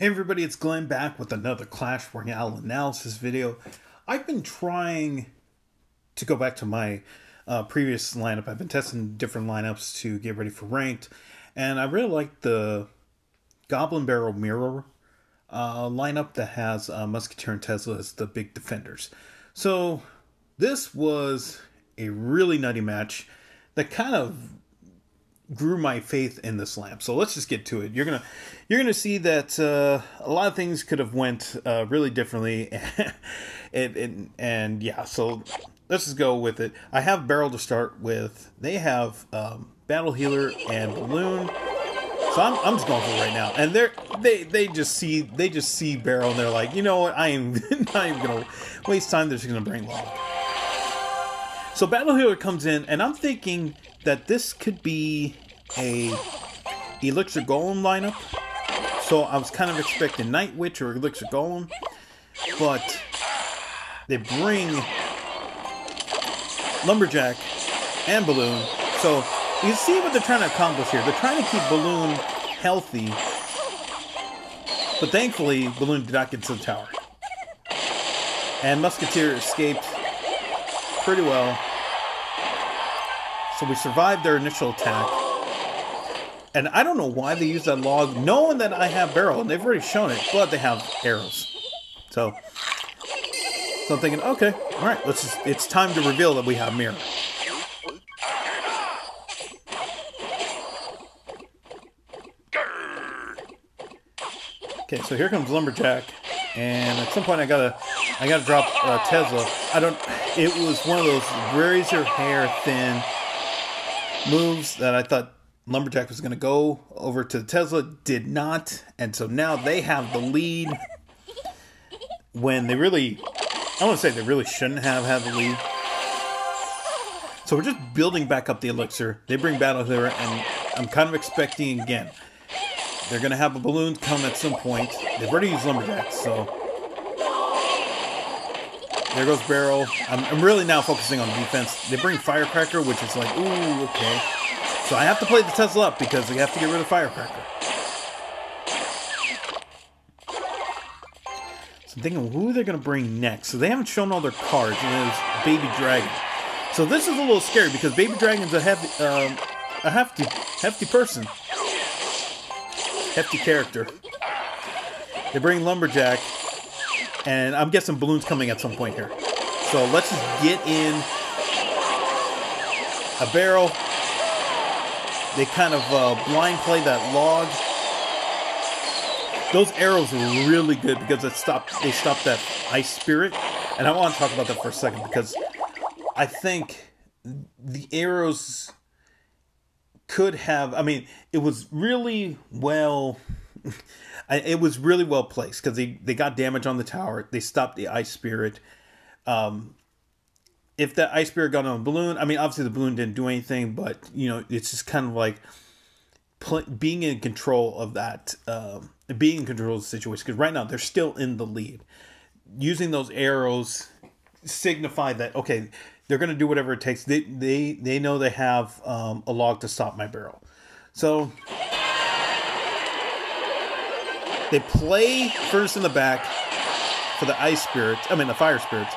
Hey everybody, it's Glenn back with another Clash Royale analysis video. I've been trying to go back to my previous lineup. I've been testing different lineups to get ready for ranked, and I really like the Goblin Barrel Mirror lineup that has Musketeer and Tesla as the big defenders. So this was a really nutty match that kind of grew my faith in this lamp. So let's just get to it. You're gonna see that a lot of things could have went really differently, and yeah. So let's just go with it. I have Barrel to start with. They have Battle Healer and Balloon. So I'm just going for it right now. And they just see Barrel and they're like, you know what? I am not even gonna waste time. They're just gonna bring Log. So Battle Healer comes in, and I'm thinking that this could be a Elixir Golem lineup. So I was kind of expecting Night Witch or Elixir Golem, but they bring Lumberjack and Balloon. So you see what they're trying to accomplish here. They're trying to keep Balloon healthy, but thankfully Balloon did not get to the tower. And Musketeer escaped pretty well. So we survived their initial attack. And I don't know why they use that Log, knowing that I have Barrel, and they've already shown it, but they have arrows. So I'm thinking, okay, all right, it's time to reveal that we have Mirror. Okay, so here comes Lumberjack, and at some point I gotta drop Tesla. It was one of those razor your hair thin moves that I thought Lumberjack was going to go over to Tesla, did not, and so now they have the lead when they really, I want to say they really shouldn't have had the lead. So we're just building back up the Elixir. They bring Battle Healer, and I'm kind of expecting again they're going to have a Balloon come at some point. They've already used Lumberjack, so there goes Barrel. I'm really now focusing on defense. They bring Firecracker, which is like, ooh, okay. So I have to play the Tesla up because they have to get rid of Firecracker. So I'm thinking, who they're going to bring next? So they haven't shown all their cards, and it's Baby Dragon. So this is a little scary because Baby Dragon's a hefty person. Hefty character. They bring Lumberjack. And I'm guessing Balloon's coming at some point here. So let's just get in a Barrel. They kind of blind play that Log. Those arrows were really good because they stopped that Ice Spirit. And I want to talk about that for a second because I think the arrows could have, I mean, it was really well... It was really well placed because they got damage on the tower. They stopped the Ice Spirit. If that Ice Spirit got on Balloon, I mean, obviously the Balloon didn't do anything, but, you know, it's just kind of like being in control of that, being in control of the situation. Because right now they're still in the lead. Using those arrows signify that, okay, they're going to do whatever it takes. They know they have a Log to stop my Barrel. So... they play first in the back for the Ice Spirit. I mean, the Fire Spirit.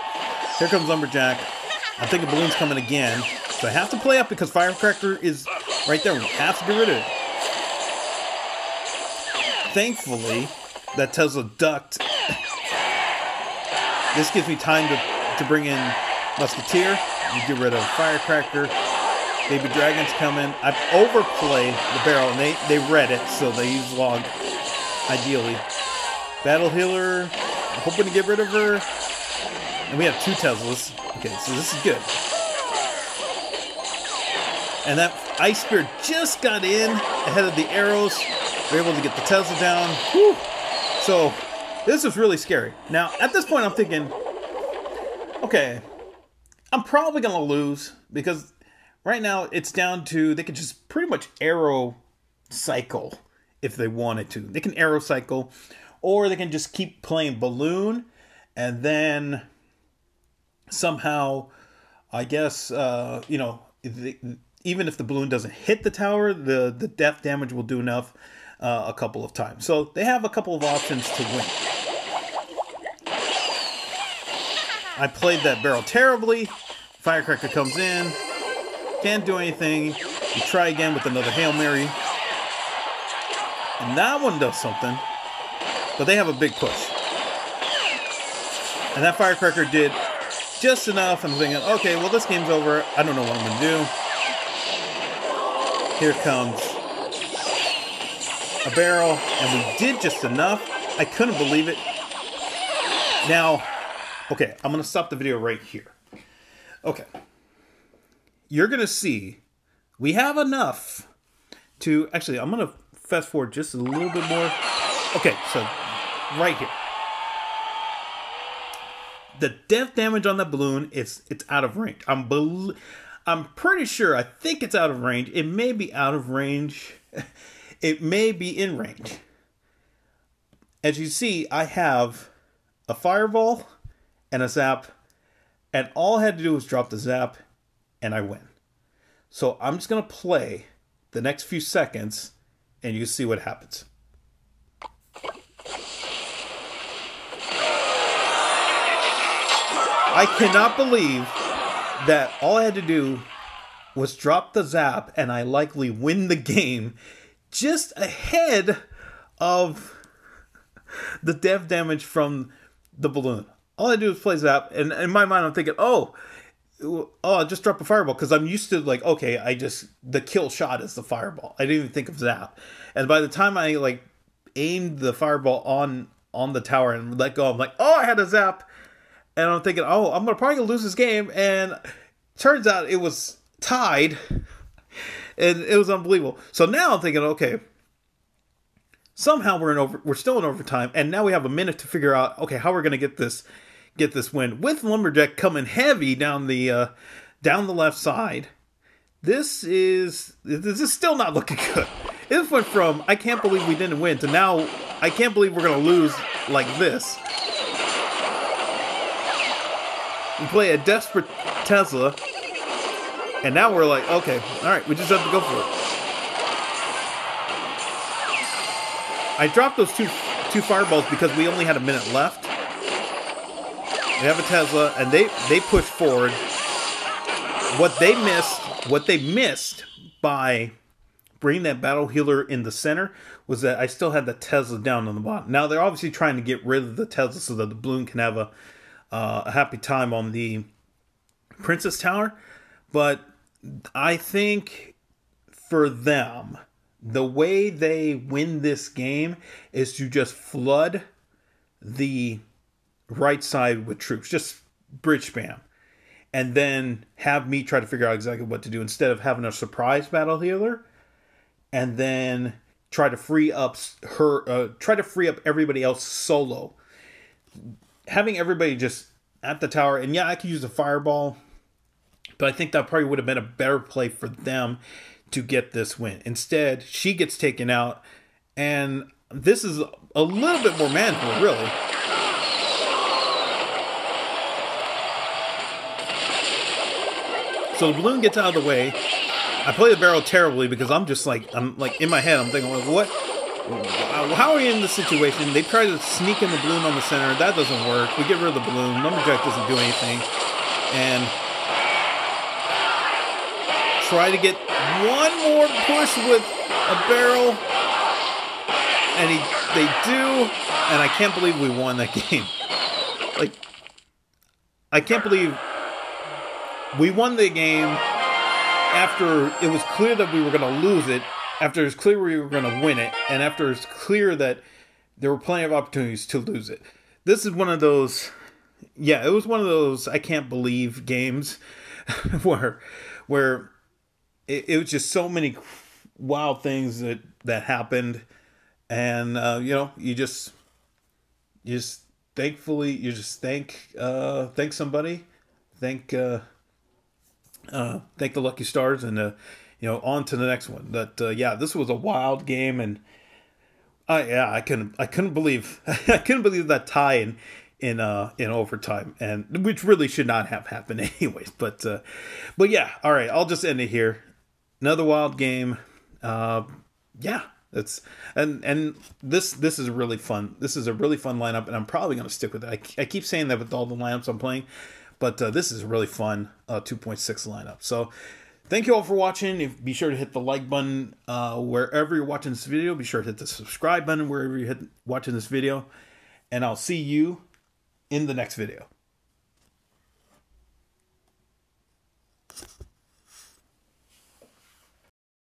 Here comes Lumberjack. I'm thinking Balloon's coming again. So I have to play up because Firecracker is right there. We have to get rid of it. Thankfully, that Tesla ducked. This gives me time to bring in Musketeer. You get rid of Firecracker. Baby Dragon's coming. I overplay the Barrel, and they read it, so they use Log. Ideally. Battle Healer, hoping to get rid of her. And we have two Teslas. Okay, so this is good. And that Ice Spirit just got in ahead of the arrows. We're able to get the Tesla down. Whew. So this is really scary. Now, at this point, I'm thinking, okay, I'm probably going to lose because right now it's down to they could just pretty much arrow cycle. If they wanted to, they can arrow cycle, or they can just keep playing Balloon, and then somehow, I guess, you know, even if the Balloon doesn't hit the tower, the death damage will do enough a couple of times. So they have a couple of options to win. I played that barrel terribly. Firecracker comes in. Can't do anything. You try again with another Hail Mary. And that one does something. But they have a big push. And that Firecracker did just enough. I'm thinking, okay, well, this game's over. I don't know what I'm going to do. Here comes a barrel. And we did just enough. I couldn't believe it. Now, okay, I'm going to stop the video right here. Okay. You're going to see we have enough to... Actually, I'm going to fast forward just a little bit more. Okay, so right here. The death damage on that balloon, it's out of range. I'm pretty sure, I think it's out of range. It may be out of range. It may be in range. As you see, I have a fireball and a zap. And all I had to do was drop the zap, and I win. So I'm just going to play the next few seconds, and you see what happens. I cannot believe that all I had to do was drop the zap, and I likely win the game just ahead of the dev damage from the balloon. All I do is play zap, and in my mind I'm thinking, oh, I just dropped a fireball, because I'm used to, like, okay, the kill shot is the fireball. I didn't even think of zap. And by the time I, like, aimed the fireball on the tower and let go, I'm like, oh, I had a zap. And I'm thinking, oh, I'm probably going to lose this game. And turns out it was tied, and it was unbelievable. So now I'm thinking, okay, somehow we're still in overtime, and now we have a minute to figure out, okay, how we're going to get this win. With Lumberjack coming heavy down the left side, this is still not looking good. It went from I can't believe we didn't win to now I can't believe we're going to lose like this. We play a desperate Tesla, and now we're like, okay, all right, we just have to go for it. I dropped those two fireballs because we only had a minute left. They have a Tesla, and they push forward. What they missed by bringing that Battle Healer in the center was that I still had the Tesla down on the bottom. Now they're obviously trying to get rid of the Tesla so that the balloon can have a happy time on the Princess Tower. But I think for them, the way they win this game is to just flood the right side with troops. Just bridge spam. And then have me try to figure out exactly what to do instead of having a surprise Battle Healer. And then try to free up everybody else solo. Having everybody just at the tower. And yeah, I could use a fireball. But I think that probably would have been a better play for them to get this win. Instead, she gets taken out, and this is a little bit more manageable, really. So the balloon gets out of the way. I play the barrel terribly because I'm like in my head, I'm thinking, like, what? How are we in this situation? They try to sneak in the balloon on the center. That doesn't work. We get rid of the balloon. Lumberjack doesn't do anything, and try to get one more push with a barrel, and they do, and I can't believe we won that game. Like, I can't believe we won the game after it was clear that we were going to lose it, after it was clear we were going to win it, and after it was clear that there were plenty of opportunities to lose it. This is one of those, yeah, it was one of those I can't believe games where it was just so many wild things that happened, and you know, you just thankfully thank somebody, thank the lucky stars, and you know, on to the next one. But yeah, this was a wild game, and yeah, I couldn't believe that tie in overtime, and which really should not have happened anyways. But yeah, all right, I'll just end it here. Another wild game. Yeah, That's and this is really fun. This is a really fun lineup, and I'm probably going to stick with it. I keep saying that with all the lineups I'm playing, but this is a really fun 2.6 lineup. So thank you all for watching. Be sure to hit the like button wherever you're watching this video. Be sure to hit the subscribe button wherever you're watching this video. And I'll see you in the next video.